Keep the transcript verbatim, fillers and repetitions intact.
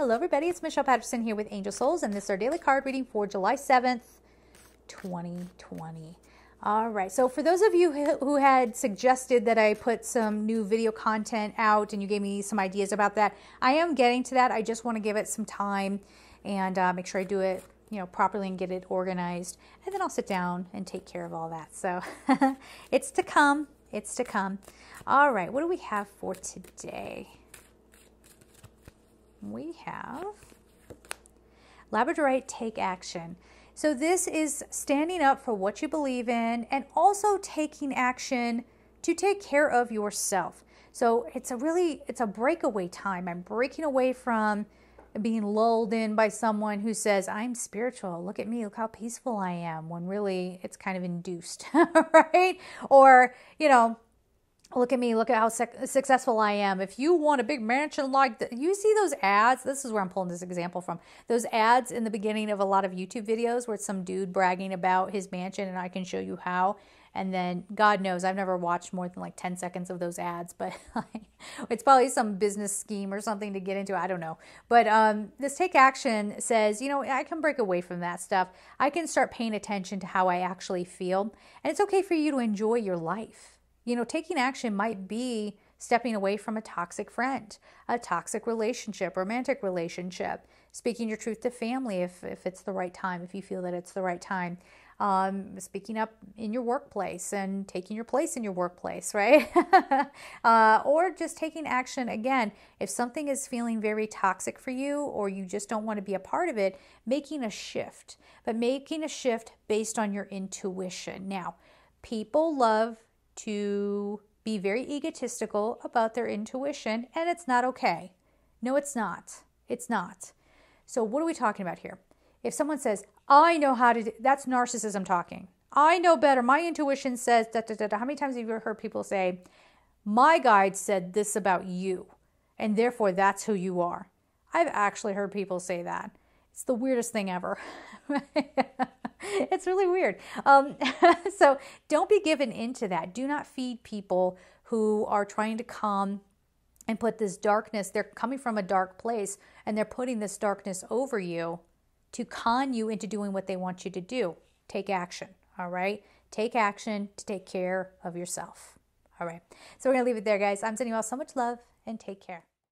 Hello everybody, it's Michelle Patterson here with Angel Souls, and this is our daily card reading for July seventh, twenty twenty. All right, so for those of you who had suggested that I put some new video content out and you gave me some ideas about that, I am getting to that. I just want to give it some time and uh, make sure I do it, you know, properly and get it organized. And then I'll sit down and take care of all that. So it's to come, it's to come. All right, what do we have for today? We have Labradorite, take action. So this is standing up for what you believe in and also taking action to take care of yourself. So it's a really, it's a breakaway time. I'm breaking away from being lulled in by someone who says, I'm spiritual. Look at me. Look how peaceful I am. When really it's kind of induced, right? Or, you know, look at me, look at how successful I am. If you want a big mansion like that, you see those ads. This is where I'm pulling this example from. Those ads in the beginning of a lot of YouTube videos where it's some dude bragging about his mansion and I can show you how. And then God knows, I've never watched more than like ten seconds of those ads, but like, it's probably some business scheme or something to get into. I don't know. But um, this take action says, you know, I can break away from that stuff. I can start paying attention to how I actually feel. And it's okay for you to enjoy your life. You know, taking action might be stepping away from a toxic friend, a toxic relationship, romantic relationship, speaking your truth to family if, if it's the right time, if you feel that it's the right time, um, speaking up in your workplace and taking your place in your workplace, right? uh, or just taking action. Again, if something is feeling very toxic for you or you just don't want to be a part of it, making a shift, but making a shift based on your intuition. Now, people love to be very egotistical about their intuition, and it's not okay. No, it's not. It's not. So what are we talking about here? If someone says, I know how to do, that's narcissism talking. I know better. My intuition says, da, da, da, da. How many times have you ever heard people say, my guide said this about you, and therefore that's who you are? I've actually heard people say that. It's the weirdest thing ever. It's really weird. Um, so don't be given into that. Do not feed people who are trying to come and put this darkness. They're coming from a dark place and they're putting this darkness over you to con you into doing what they want you to do. Take action. All right. Take action to take care of yourself. All right. So we're going to leave it there, guys. I'm sending you all so much love and take care.